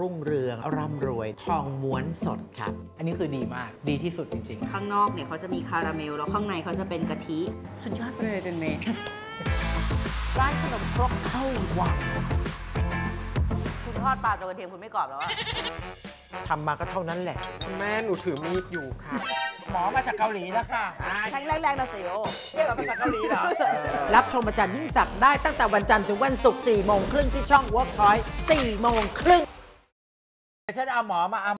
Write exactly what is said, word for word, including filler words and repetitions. รุ่งเรืองร่ำรวยทองม้วนสดครับอันนี้คือดีมากดีที่สุดจริงๆข้างนอกเนี่ยเขาจะมีคาราเมลแล้วข้างในเขาจะเป็นกะทิสุดยอดเลยเจนเน่ร้านขนมครกเข้าวังคุณทอดปลาตัวกระเทียมคุณไม่กรอบแล้วอะทำมาก็เท่านั้นแหละแม่หนูถือมีดอยู่ค่ะหมอมาจากเกาหลีแล้วค่ะแข็งแรงๆนะเซโอเรียกมาจากเกาหลีเหรอรับชมอาจารย์ยิ่งศักดิ์ได้ตั้งแต่วันจันทร์ถึงวันศุกร์สี่โมงครึ่งที่ช่อง worktoy สี่โมงครึ่งฉันเอาหมอมา